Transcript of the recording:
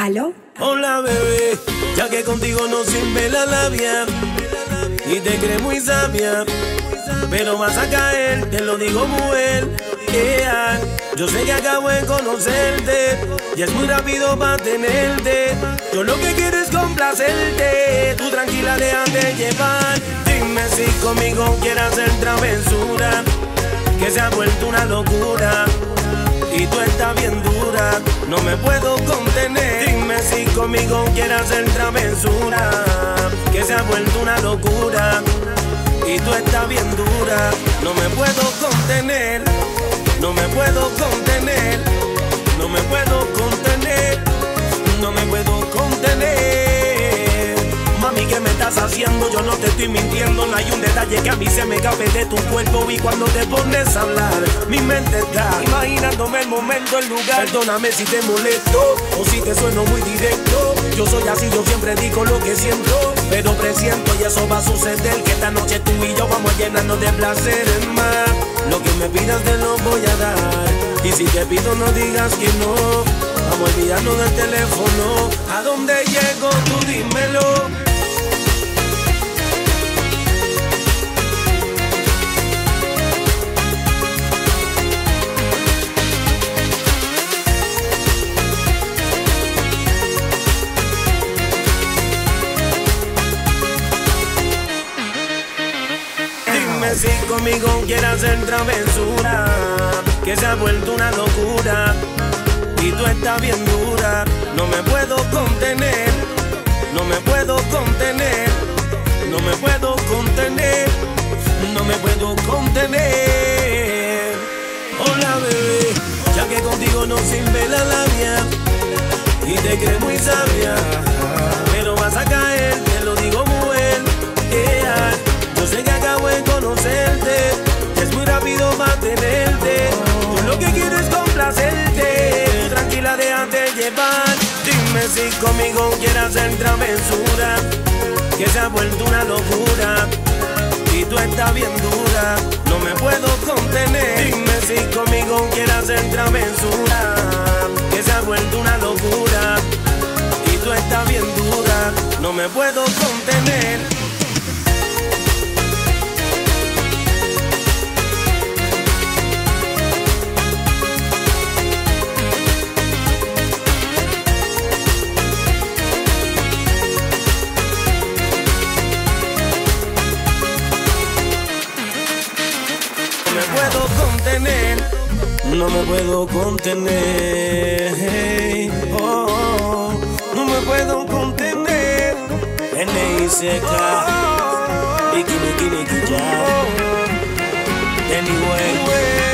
¿Aló? Hola, bebé, ya que contigo no sirve la labia y te crees muy sabia, pero vas a caer, te lo digo, mujer. Yeah. Yo sé que acabo de conocerte y es muy rápido para tenerte. Yo lo que quiero es complacerte. Tú tranquila, déjate llevar. Dime si conmigo quieres hacer travesura, que se ha vuelto una locura y tú estás bien dura, no me puedo contener. Dime si conmigo quieres hacer travesura, que se ha vuelto una locura y tú estás bien dura, no me puedo contener. No me puedo contener, no me puedo contener, no me puedo contener. Mami, ¿qué me estás haciendo? Yo no te estoy mintiendo, no hay un detalle que a mí se me escape de tu cuerpo. Y cuando te pones a hablar, mi mente está imaginándome el momento, el lugar. Perdóname si te molesto o si te sueno muy directo. Yo soy así, yo siempre digo lo que siento, pero presiento y eso va a suceder, que esta noche tú y yo vamos a llenarnos de placeres más. Lo que me pidas te lo voy a dar, y si te pido no digas que no. Vamos a olvidarnos del teléfono. ¿A dónde llego? Tú dímelo. Si conmigo quieres hacer travesura, que se ha vuelto una locura y tú estás bien dura, no me puedo contener, no me puedo contener, no me puedo contener, no me puedo contener. Hola, bebé, ya que contigo no sirve la labia y te crees muy sabia, pero vas a caer, te lo digo, mujer. Yeah. Yo sé que acabo de conocerte, es muy rápido mantenerte. Yo lo que quiero es complacerte. Tú tranquila, déjate llevar. Dime si conmigo quieres hacer travesura, que se ha vuelto una locura y tú estás bien dura, no me puedo contener. Dime si conmigo quieres hacer travesura, que se ha vuelto una locura y tú estás bien dura, no me puedo contener. No me puedo contener, oh, no me puedo contener. N-I-C-K, Niki, Niki, Niki, ya. Anyway.